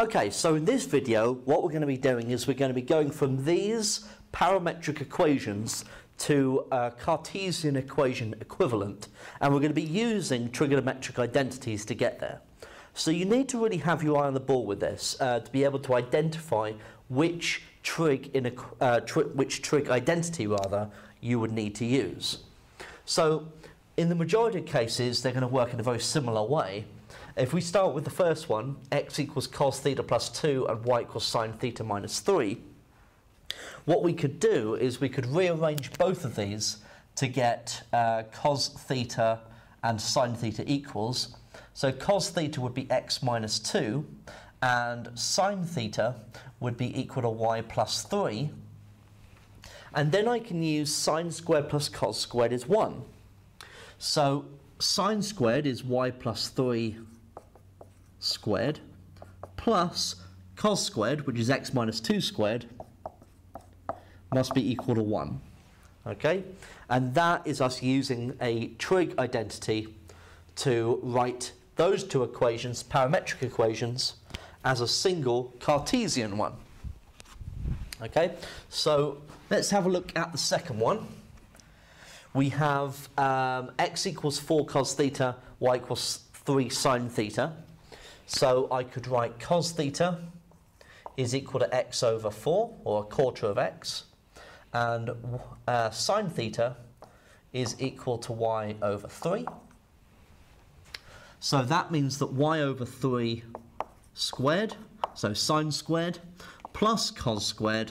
Okay, so in this video, what we're going to be doing is we're going to be going from these parametric equations to a Cartesian equation equivalent, and we're going to be using trigonometric identities to get there. So you need to really have your eye on the ball with this to be able to identify which trig identity rather you would need to use. So in the majority of cases, they're going to work in a very similar way. If we start with the first one, x equals cos theta plus 2 and y equals sine theta minus 3, what we could do is we could rearrange both of these to get cos theta and sine theta equals. So cos theta would be x minus 2, and sine theta would be equal to y plus 3. And then I can use sine squared plus cos squared is 1. So sine squared is y plus 3 squared plus cos squared, which is x minus 2 squared, must be equal to 1. Okay? And that is us using a trig identity to write those two equations, parametric equations, as a single Cartesian one. Okay? So let's have a look at the second one. We have x equals 4 cos theta, y equals 3 sine theta. So I could write cos theta is equal to x over 4, or a quarter of x, and sine theta is equal to y over 3. So that means that y over 3 squared, so sine squared, plus cos squared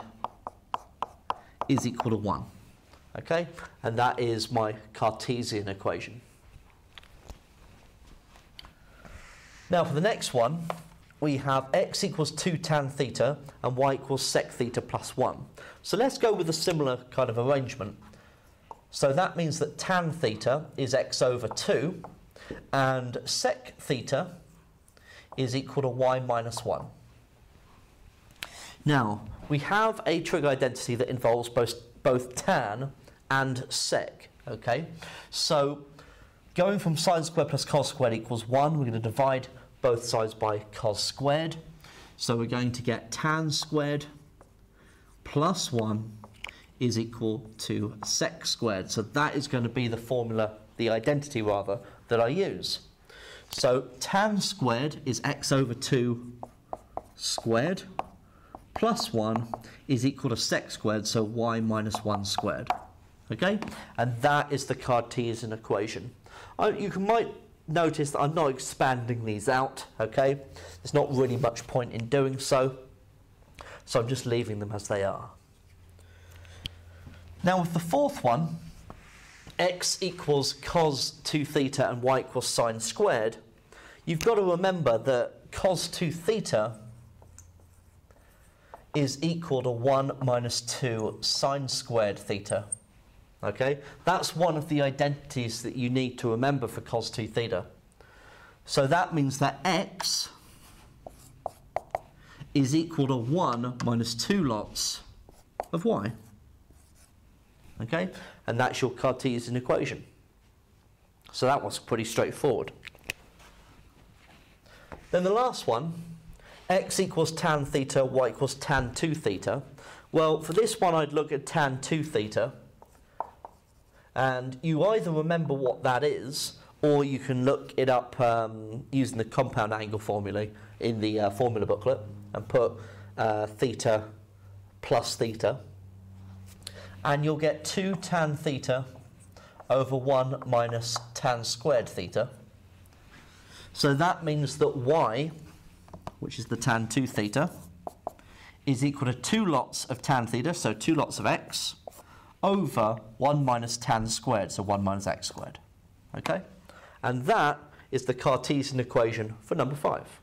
is equal to 1. Okay, and that is my Cartesian equation. Now for the next one, we have x equals 2 tan theta and y equals sec theta plus 1. So let's go with a similar kind of arrangement. So that means that tan theta is x over 2, and sec theta is equal to y minus 1. Now, we have a trig identity that involves both tan and sec, okay? So going from sine squared plus cos squared equals 1, we're going to divide both sides by cos squared. So we're going to get tan squared plus 1 is equal to sec squared. So that is going to be the formula, the identity rather, that I use. So tan squared is x over 2 squared plus 1 is equal to sec squared, so y minus 1 squared. Okay? And that is the Cartesian equation. You might notice that I'm not expanding these out, okay? There's not really much point in doing so, so I'm just leaving them as they are. Now with the fourth one, x equals cos 2 theta and y equals sine squared, you've got to remember that cos 2 theta is equal to 1 minus 2 sine squared theta. Okay? That's one of the identities that you need to remember for cos 2 theta. So that means that x is equal to 1 minus 2 lots of y. Okay? And that's your Cartesian equation. So that was pretty straightforward. Then the last one, x equals tan theta, y equals tan 2 theta. Well, for this one, I'd look at tan 2 theta. And you either remember what that is, or you can look it up using the compound angle formula in the formula booklet and put theta plus theta. And you'll get 2 tan theta over 1 minus tan squared theta. So that means that y, which is the tan 2 theta, is equal to 2 lots of tan theta, so 2 lots of x, over 1 minus tan squared, so 1 minus x squared. Okay? And that is the Cartesian equation for number 5.